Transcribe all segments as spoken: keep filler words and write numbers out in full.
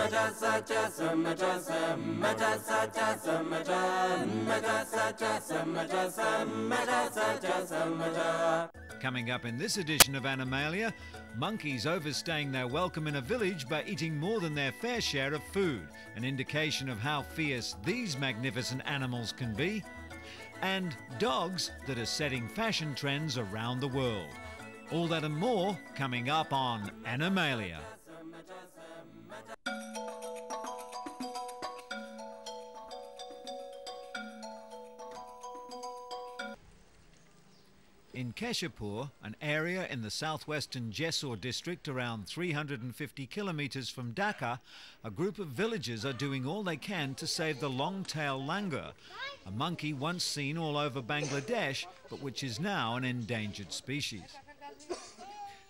Coming up in this edition of Animalia, monkeys overstaying their welcome in a village by eating more than their fair share of food, an indication of how fierce these magnificent animals can be, and dogs that are setting fashion trends around the world. All that and more coming up on Animalia. In Keshapur, an area in the southwestern Jessore district around three hundred fifty kilometres from Dhaka, a group of villagers are doing all they can to save the long-tailed langur, a monkey once seen all over Bangladesh, but which is now an endangered species.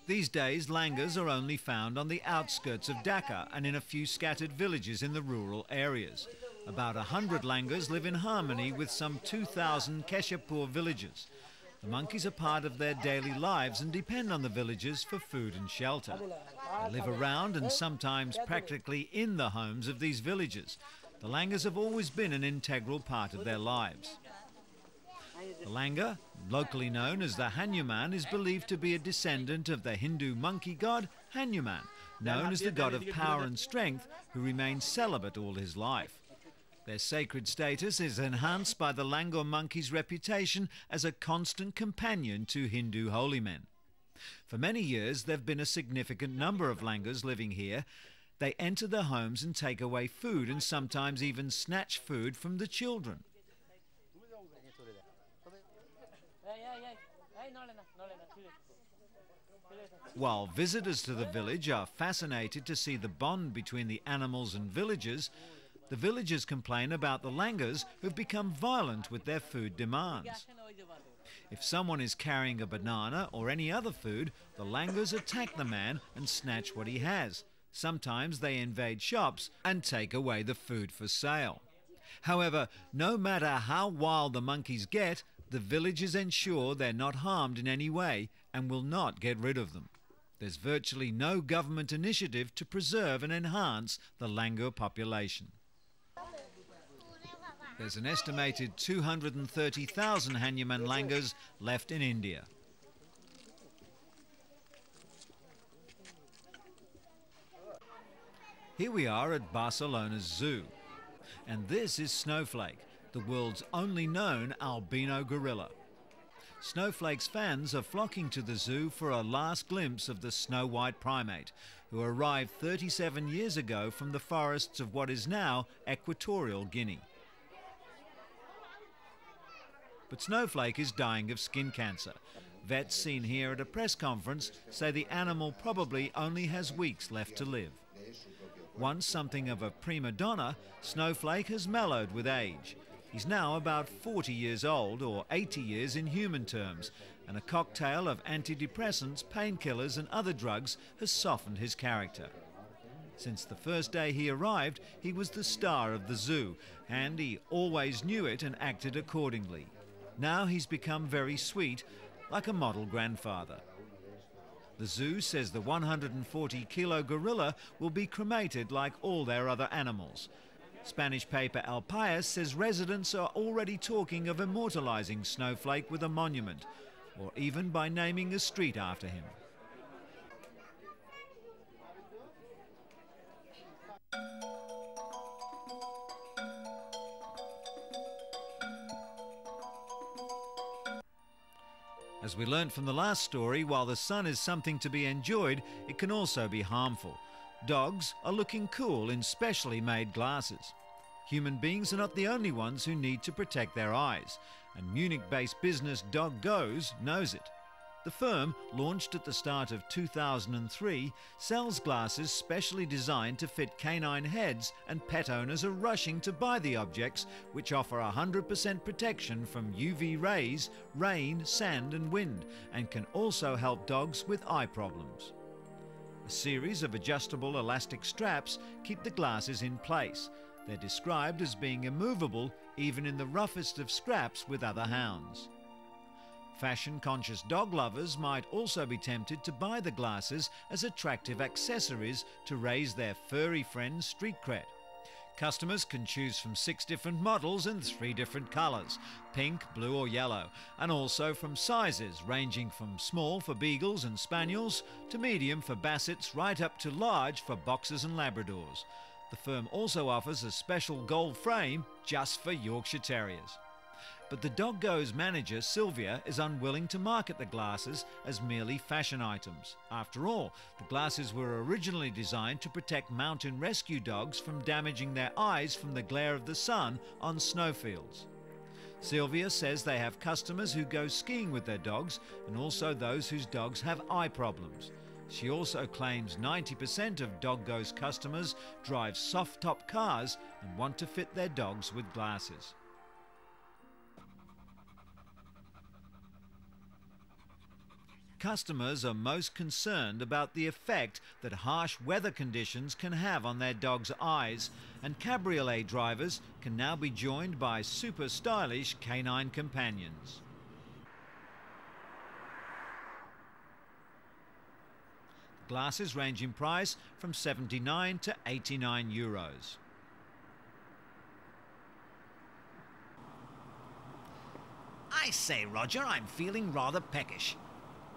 These days, langurs are only found on the outskirts of Dhaka and in a few scattered villages in the rural areas. About one hundred langurs live in harmony with some two thousand Keshapur villages. The monkeys are part of their daily lives and depend on the villagers for food and shelter. They live around and sometimes practically in the homes of these villagers. The langurs have always been an integral part of their lives. The langur, locally known as the Hanuman, is believed to be a descendant of the Hindu monkey god Hanuman, known as the god of power and strength, who remains celibate all his life. Their sacred status is enhanced by the langur monkey's reputation as a constant companion to Hindu holy men. For many years, there have been a significant number of langurs living here. They enter their homes and take away food and sometimes even snatch food from the children. While visitors to the village are fascinated to see the bond between the animals and villagers, the villagers complain about the langurs who've become violent with their food demands. If someone is carrying a banana or any other food, the langurs attack the man and snatch what he has. Sometimes they invade shops and take away the food for sale. However, no matter how wild the monkeys get, the villagers ensure they're not harmed in any way and will not get rid of them. There's virtually no government initiative to preserve and enhance the langur population. There's an estimated two hundred thirty thousand Hanuman langurs left in India. Here we are at Barcelona's zoo. And this is Snowflake, the world's only known albino gorilla. Snowflake's fans are flocking to the zoo for a last glimpse of the snow-white primate, who arrived thirty-seven years ago from the forests of what is now Equatorial Guinea. But Snowflake is dying of skin cancer. Vets seen here at a press conference say the animal probably only has weeks left to live. Once something of a prima donna, Snowflake has mellowed with age. He's now about forty years old, or eighty years in human terms, and a cocktail of antidepressants, painkillers and other drugs has softened his character. Since the first day he arrived, he was the star of the zoo, and he always knew it and acted accordingly. Now he's become very sweet, like a model grandfather. The zoo says the one hundred forty kilo gorilla will be cremated like all their other animals. Spanish paper El Pais says residents are already talking of immortalising Snowflake with a monument, or even by naming a street after him. As we learned from the last story, while the sun is something to be enjoyed, it can also be harmful. Dogs are looking cool in specially made glasses. Human beings are not the only ones who need to protect their eyes, and Munich-based business Dog Goes knows it. The firm, launched at the start of two thousand three, sells glasses specially designed to fit canine heads, and pet owners are rushing to buy the objects, which offer one hundred percent protection from U V rays, rain, sand and wind, and can also help dogs with eye problems. A series of adjustable elastic straps keep the glasses in place. They're described as being immovable even in the roughest of scraps with other hounds. Fashion-conscious dog lovers might also be tempted to buy the glasses as attractive accessories to raise their furry friend's street cred. Customers can choose from six different models in three different colours, pink, blue or yellow, and also from sizes ranging from small for beagles and spaniels to medium for bassets right up to large for boxers and labradors. The firm also offers a special gold frame just for Yorkshire Terriers. But the Dog Goes manager, Sylvia, is unwilling to market the glasses as merely fashion items. After all, the glasses were originally designed to protect mountain rescue dogs from damaging their eyes from the glare of the sun on snowfields. Sylvia says they have customers who go skiing with their dogs and also those whose dogs have eye problems. She also claims ninety percent of Dog Goes customers drive soft-top cars and want to fit their dogs with glasses. Customers are most concerned about the effect that harsh weather conditions can have on their dog's eyes, and cabriolet drivers can now be joined by super stylish canine companions. Glasses range in price from seventy-nine to eighty-nine euros. I say, Roger, I'm feeling rather peckish.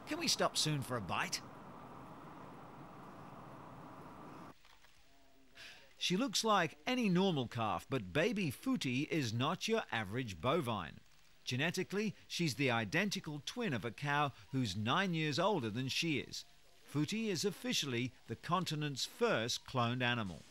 Can we stop soon for a bite? She looks like any normal calf, but baby Futhi is not your average bovine. Genetically, she's the identical twin of a cow who's nine years older than she is. Futhi is officially the continent's first cloned animal.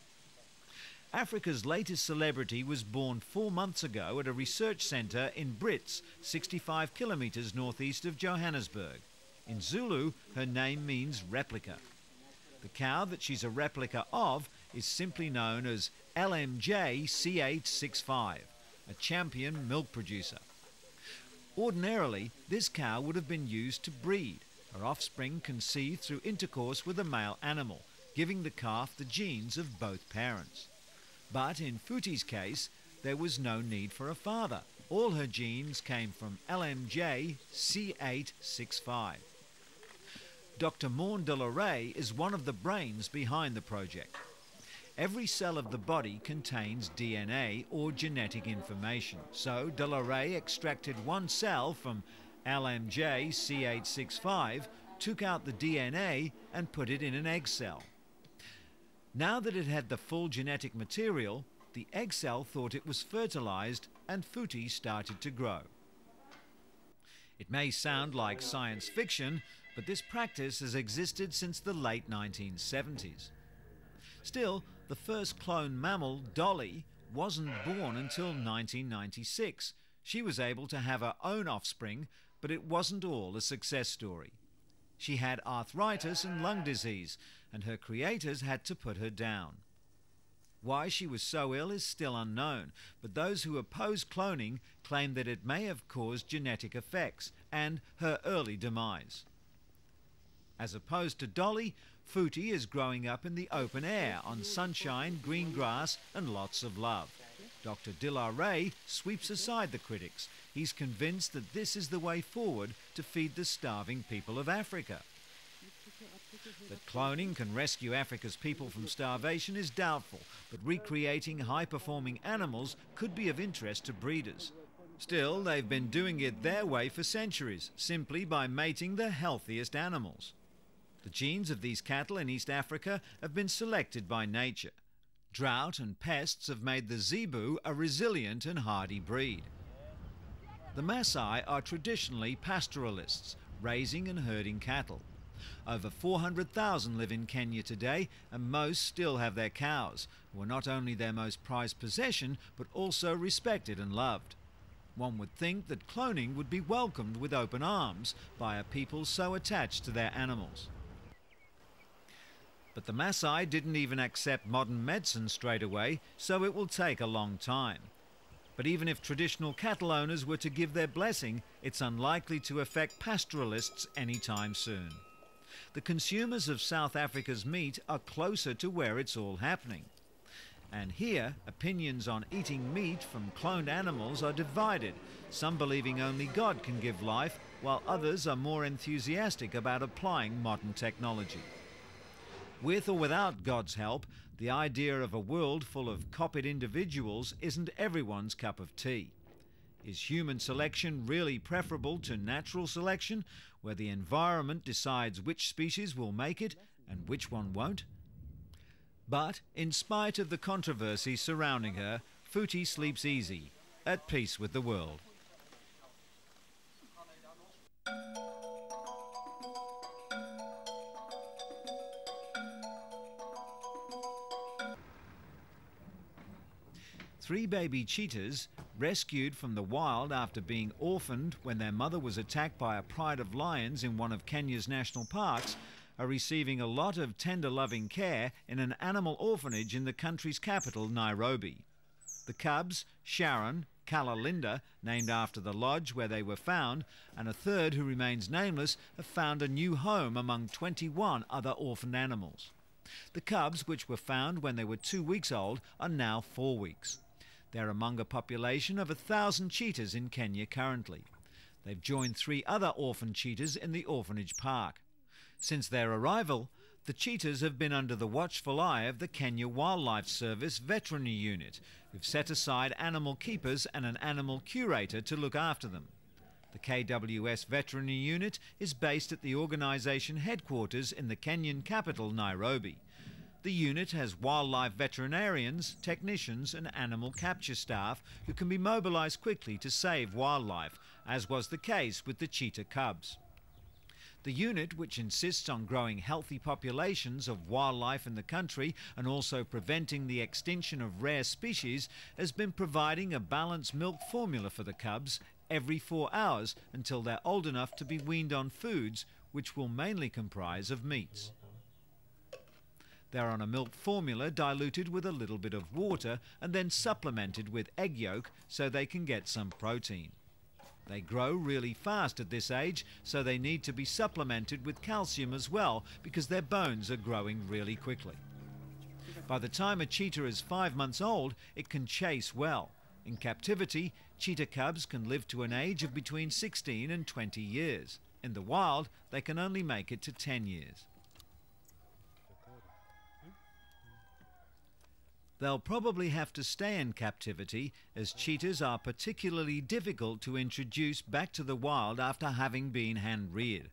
Africa's latest celebrity was born four months ago at a research centre in Brits, sixty-five kilometres northeast of Johannesburg. In Zulu, her name means replica. The cow that she's a replica of is simply known as L M J C eight six five, a champion milk producer. Ordinarily, this cow would have been used to breed. Her offspring conceived through intercourse with a male animal, giving the calf the genes of both parents. But in Futhi's case, there was no need for a father. All her genes came from L M J C eight six five. Doctor Morné de la Rey is one of the brains behind the project. Every cell of the body contains D N A or genetic information. So de la Rey extracted one cell from L M J C eight six five, took out the D N A and put it in an egg cell. Now that it had the full genetic material, the egg cell thought it was fertilized and Futhi started to grow. It may sound like science fiction, but this practice has existed since the late nineteen seventies. Still, the first cloned mammal, Dolly, wasn't born until nineteen ninety-six. She was able to have her own offspring, but it wasn't all a success story. She had arthritis and lung disease, and her creators had to put her down. Why she was so ill is still unknown, but those who oppose cloning claim that it may have caused genetic effects and her early demise. As opposed to Dolly, Futhi is growing up in the open air on sunshine, green grass and lots of love. Doctor de la Rey sweeps aside the critics. He's convinced that this is the way forward to feed the starving people of Africa. That cloning can rescue Africa's people from starvation is doubtful, but recreating high-performing animals could be of interest to breeders. Still, they've been doing it their way for centuries, simply by mating the healthiest animals. The genes of these cattle in East Africa have been selected by nature. Drought and pests have made the zebu a resilient and hardy breed. The Maasai are traditionally pastoralists, raising and herding cattle. Over four hundred thousand live in Kenya today, and most still have their cows, who are not only their most prized possession, but also respected and loved. One would think that cloning would be welcomed with open arms by a people so attached to their animals. But the Maasai didn't even accept modern medicine straight away, so it will take a long time. But even if traditional cattle owners were to give their blessing, it's unlikely to affect pastoralists anytime soon. The consumers of South Africa's meat are closer to where it's all happening. And here, opinions on eating meat from cloned animals are divided, some believing only God can give life, while others are more enthusiastic about applying modern technology. With or without God's help, the idea of a world full of copied individuals isn't everyone's cup of tea. Is human selection really preferable to natural selection, where the environment decides which species will make it and which one won't? But, in spite of the controversy surrounding her, Futhi sleeps easy, at peace with the world. Three baby cheetahs, rescued from the wild after being orphaned when their mother was attacked by a pride of lions in one of Kenya's national parks, are receiving a lot of tender loving care in an animal orphanage in the country's capital, Nairobi. The cubs, Sharon, Kalalinda, named after the lodge where they were found, and a third who remains nameless, have found a new home among twenty-one other orphaned animals. The cubs, which were found when they were two weeks old, are now four weeks. They're among a population of a thousand cheetahs in Kenya currently. They've joined three other orphan cheetahs in the orphanage park. Since their arrival, the cheetahs have been under the watchful eye of the Kenya Wildlife Service Veterinary Unit, who've set aside animal keepers and an animal curator to look after them. The K W S Veterinary Unit is based at the organisation headquarters in the Kenyan capital, Nairobi. The unit has wildlife veterinarians, technicians and animal capture staff who can be mobilised quickly to save wildlife, as was the case with the cheetah cubs. The unit, which insists on growing healthy populations of wildlife in the country and also preventing the extinction of rare species, has been providing a balanced milk formula for the cubs every four hours until they're old enough to be weaned on foods, which will mainly comprise of meats. They're on a milk formula diluted with a little bit of water and then supplemented with egg yolk so they can get some protein. They grow really fast at this age, so they need to be supplemented with calcium as well because their bones are growing really quickly. By the time a cheetah is five months old, it can chase well. In captivity, cheetah cubs can live to an age of between sixteen and twenty years. In the wild, they can only make it to ten years. They'll probably have to stay in captivity, as cheetahs are particularly difficult to introduce back to the wild after having been hand-reared.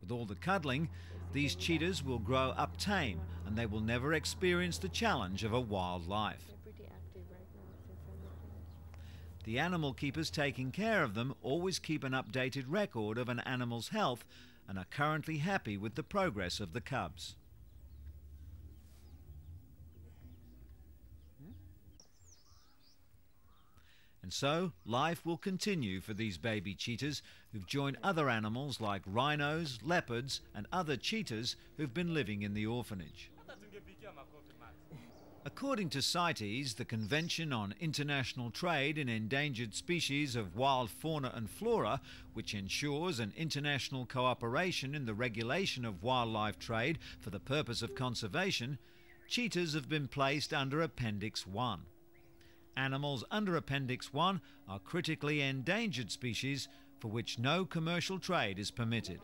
With all the cuddling, these cheetahs will grow up tame and they will never experience the challenge of a wild life. The animal keepers taking care of them always keep an updated record of an animal's health and are currently happy with the progress of the cubs. And so, life will continue for these baby cheetahs who've joined other animals like rhinos, leopards and other cheetahs who've been living in the orphanage. According to CITES, the Convention on International Trade in Endangered Species of Wild Fauna and Flora, which ensures an international cooperation in the regulation of wildlife trade for the purpose of conservation, cheetahs have been placed under Appendix one. Animals under Appendix one are critically endangered species for which no commercial trade is permitted.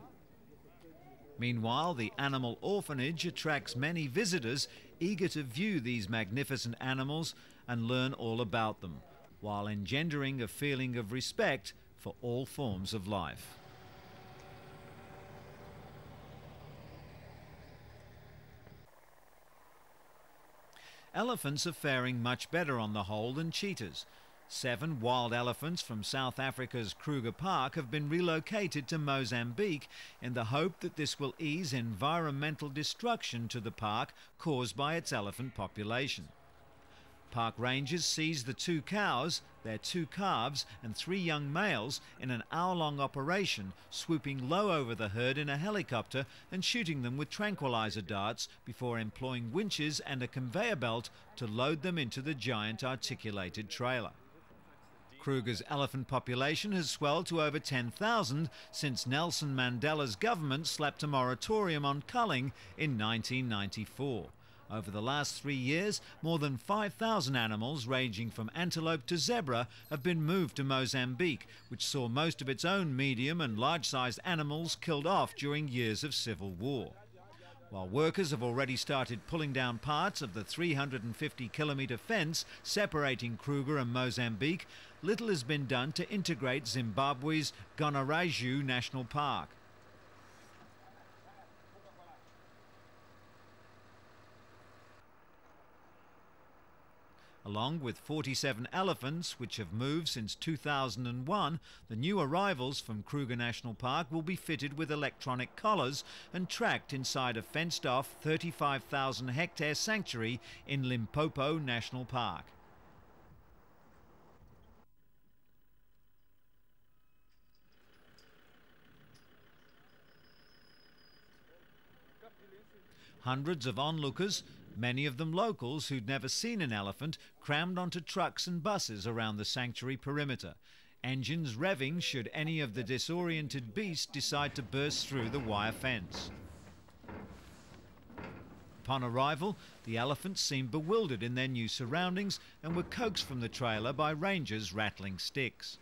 Meanwhile, the animal orphanage attracts many visitors eager to view these magnificent animals and learn all about them, while engendering a feeling of respect for all forms of life. Elephants are faring much better on the whole than cheetahs. Seven wild elephants from South Africa's Kruger Park have been relocated to Mozambique in the hope that this will ease environmental destruction to the park caused by its elephant population. Park rangers seized the two cows, their two calves and three young males in an hour-long operation, swooping low over the herd in a helicopter and shooting them with tranquilizer darts before employing winches and a conveyor belt to load them into the giant articulated trailer. Kruger's elephant population has swelled to over ten thousand since Nelson Mandela's government slapped a moratorium on culling in nineteen ninety-four. Over the last three years, more than five thousand animals, ranging from antelope to zebra, have been moved to Mozambique, which saw most of its own medium and large-sized animals killed off during years of civil war. While workers have already started pulling down parts of the three hundred fifty kilometre fence separating Kruger and Mozambique, little has been done to integrate Zimbabwe's Gonareju National Park. Along with forty-seven elephants, which have moved since two thousand one, the new arrivals from Kruger National Park will be fitted with electronic collars and tracked inside a fenced-off thirty-five thousand hectare sanctuary in Limpopo National Park. Hundreds of onlookers, many of them locals who'd never seen an elephant, crammed onto trucks and buses around the sanctuary perimeter, engines revving should any of the disoriented beasts decide to burst through the wire fence. Upon arrival, the elephants seemed bewildered in their new surroundings and were coaxed from the trailer by rangers rattling sticks.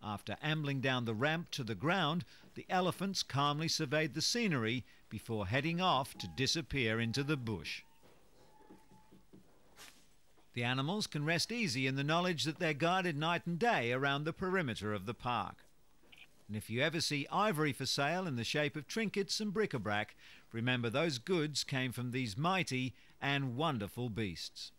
After ambling down the ramp to the ground, the elephants calmly surveyed the scenery before heading off to disappear into the bush. The animals can rest easy in the knowledge that they're guarded night and day around the perimeter of the park. And if you ever see ivory for sale in the shape of trinkets and bric-a-brac, remember those goods came from these mighty and wonderful beasts.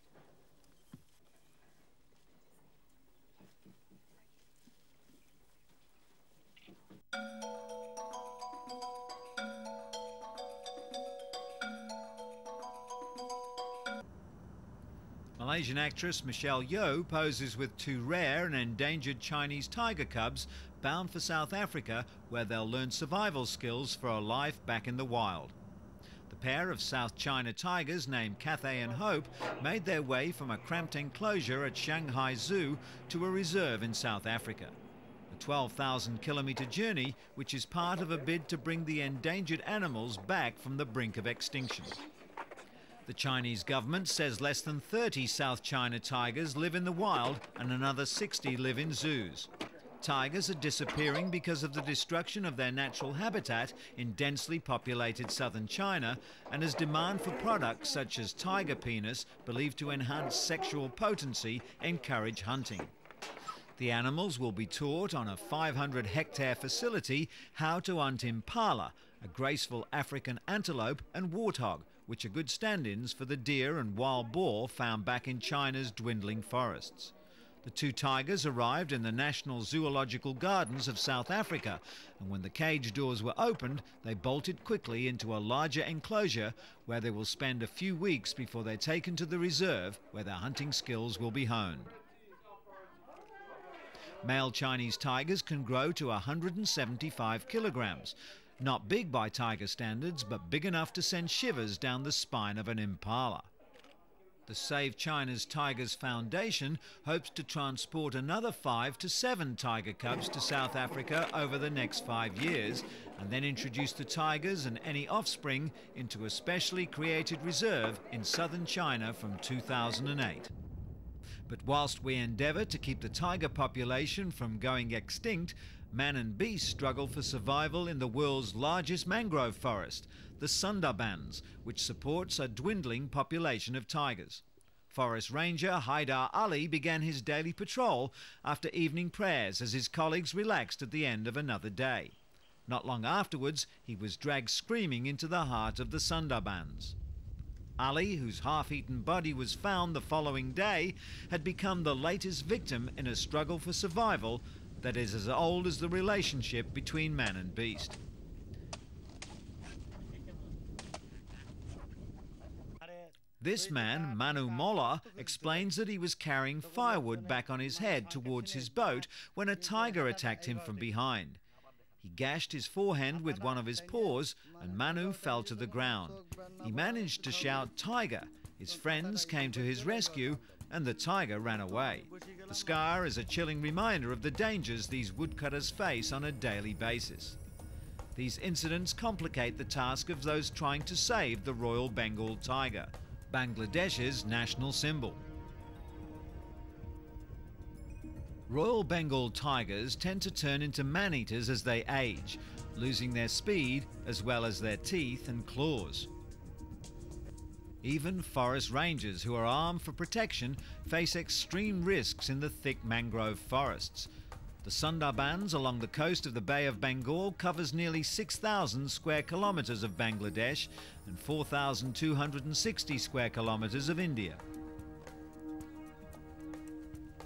Malaysian actress Michelle Yeoh poses with two rare and endangered Chinese tiger cubs bound for South Africa, where they'll learn survival skills for a life back in the wild. The pair of South China tigers named Cathay and Hope made their way from a cramped enclosure at Shanghai Zoo to a reserve in South Africa. twelve thousand kilometre journey, which is part of a bid to bring the endangered animals back from the brink of extinction. The Chinese government says less than thirty South China tigers live in the wild and another sixty live in zoos. Tigers are disappearing because of the destruction of their natural habitat in densely populated southern China, and as demand for products such as tiger penis, believed to enhance sexual potency, encourage hunting. The animals will be taught on a five hundred hectare facility how to hunt impala, a graceful African antelope, and warthog, which are good stand-ins for the deer and wild boar found back in China's dwindling forests. The two tigers arrived in the National Zoological Gardens of South Africa, and when the cage doors were opened, they bolted quickly into a larger enclosure where they will spend a few weeks before they're taken to the reserve, where their hunting skills will be honed. Male Chinese tigers can grow to one hundred seventy-five kilograms. Not big by tiger standards, but big enough to send shivers down the spine of an impala. The Save China's Tigers Foundation hopes to transport another five to seven tiger cubs to South Africa over the next five years, and then introduce the tigers and any offspring into a specially created reserve in southern China from two thousand eight. But whilst we endeavour to keep the tiger population from going extinct, man and beast struggle for survival in the world's largest mangrove forest, the Sundarbans, which supports a dwindling population of tigers. Forest Ranger Haidar Ali began his daily patrol after evening prayers as his colleagues relaxed at the end of another day. Not long afterwards, he was dragged screaming into the heart of the Sundarbans. Ali, whose half-eaten body was found the following day, had become the latest victim in a struggle for survival that is as old as the relationship between man and beast. This man, Manu Molla, explains that he was carrying firewood back on his head towards his boat when a tiger attacked him from behind. He gashed his forehand with one of his paws and Manu fell to the ground. He managed to shout, "Tiger!" His friends came to his rescue and the tiger ran away. The scar is a chilling reminder of the dangers these woodcutters face on a daily basis. These incidents complicate the task of those trying to save the Royal Bengal tiger, Bangladesh's national symbol. Royal Bengal tigers tend to turn into man-eaters as they age, losing their speed as well as their teeth and claws. Even forest rangers who are armed for protection face extreme risks in the thick mangrove forests. The Sundarbans along the coast of the Bay of Bengal covers nearly six thousand square kilometres of Bangladesh and four thousand two hundred sixty square kilometres of India.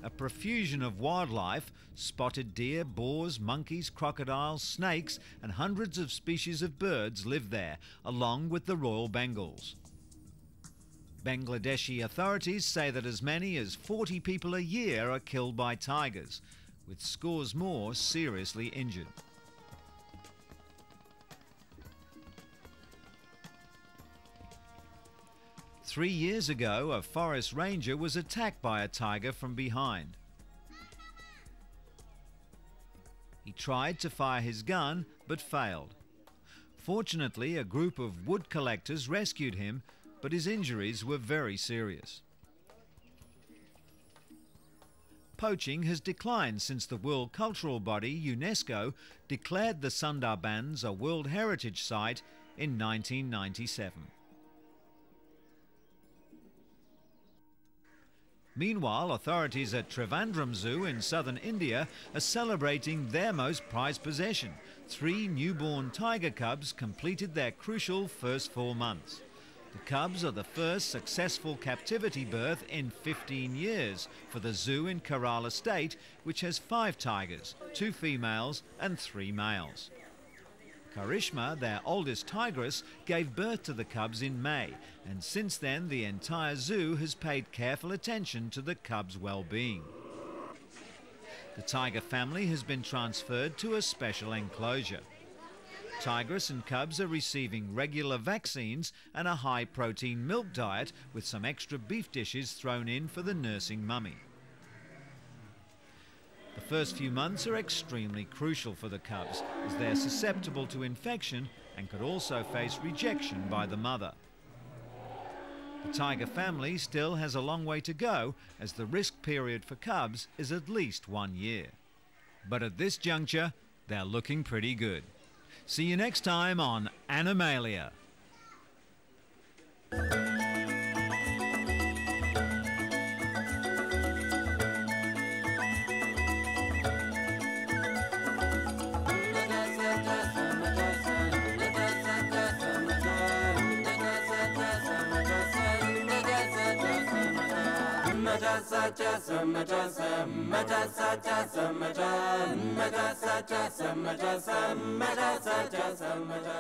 A profusion of wildlife, spotted deer, boars, monkeys, crocodiles, snakes and hundreds of species of birds live there, along with the Royal Bengals. Bangladeshi authorities say that as many as forty people a year are killed by tigers, with scores more seriously injured. Three years ago, a forest ranger was attacked by a tiger from behind. He tried to fire his gun, but failed. Fortunately, a group of wood collectors rescued him, but his injuries were very serious. Poaching has declined since the World Cultural Body, UNESCO, declared the Sundarbans a World Heritage Site in nineteen ninety-seven. Meanwhile, authorities at Trivandrum Zoo in southern India are celebrating their most prized possession. Three newborn tiger cubs completed their crucial first four months. The cubs are the first successful captivity birth in fifteen years for the zoo in Kerala state, which has five tigers, two females and three males. Karishma, their oldest tigress, gave birth to the cubs in May, and since then the entire zoo has paid careful attention to the cubs' well-being. The tiger family has been transferred to a special enclosure. Tigress and cubs are receiving regular vaccines and a high-protein milk diet with some extra beef dishes thrown in for the nursing mummy. The first few months are extremely crucial for the cubs, as they are susceptible to infection and could also face rejection by the mother. The tiger family still has a long way to go, as the risk period for cubs is at least one year. But at this juncture, they're looking pretty good. See you next time on Animalia. Matasa matasa matasa matasa matasa matasa matasa matasa matasa matasa.